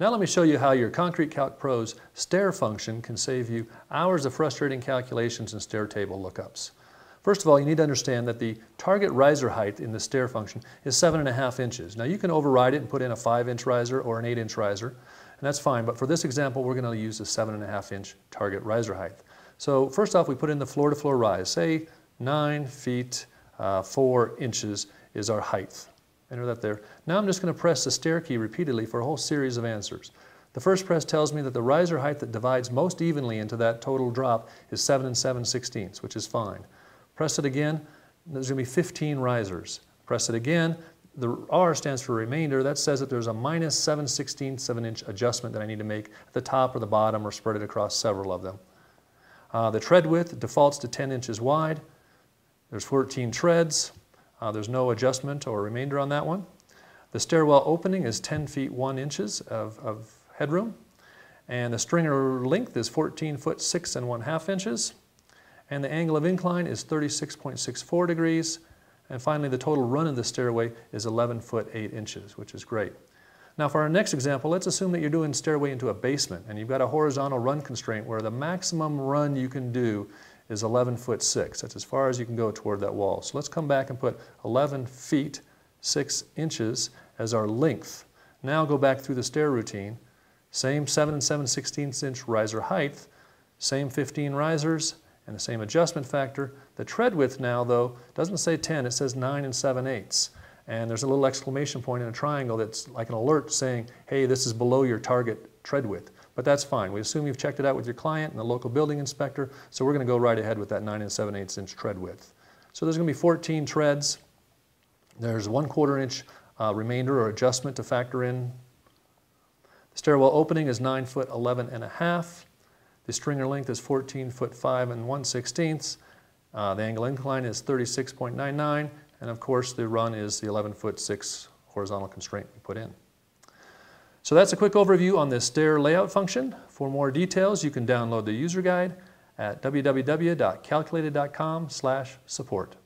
Now let me show you how your ConcreteCalc Pro's stair function can save you hours of frustrating calculations and stair table lookups. First of all, you need to understand that the target riser height in the stair function is 7.5 inches. Now you can override it and put in a 5-inch riser or an 8-inch riser, and that's fine, but for this example we're going to use the 7.5-inch target riser height. So first off, we put in the floor-to-floor rise. Say 9 feet 4 inches is our height. Enter that there. Now I'm just going to press the stair key repeatedly for a whole series of answers. The first press tells me that the riser height that divides most evenly into that total drop is 7 7/16, which is fine. Press it again, there's going to be 15 risers. Press it again, the R stands for remainder. That says that there's a minus 7/16 7-inch adjustment that I need to make at the top or the bottom or spread it across several of them. The tread width defaults to 10 inches wide. There's 14 treads. There's no adjustment or remainder on that one. The stairwell opening is 10 feet 1 inch of headroom. And the stringer length is 14 foot 6 1/2 inches. And the angle of incline is 36.64 degrees. And finally, the total run of the stairway is 11 foot 8 inches, which is great. Now for our next example, let's assume that you're doing stairway into a basement and you've got a horizontal run constraint where the maximum run you can do is 11 foot 6. That's as far as you can go toward that wall. So let's come back and put 11 feet 6 inches as our length. Now go back through the stair routine. Same 7 7/16 inch riser height, same 15 risers, and the same adjustment factor. The tread width now though doesn't say 10, it says 9 7/8. And there's a little exclamation point in a triangle that's like an alert saying, hey, this is below your target tread width. But that's fine. We assume you've checked it out with your client and the local building inspector, so we're going to go right ahead with that 9 7/8 inch tread width. So there's going to be 14 treads. There's 1/4 inch remainder or adjustment to factor in. The stairwell opening is 9 foot 11 1/2. The stringer length is 14 foot 5 1/16. The angle incline is 36.99. And of course the run is the 11 foot 6 horizontal constraint we put in. So that's a quick overview on this stair layout function. For more details you can download the user guide at www.calculated.com/support.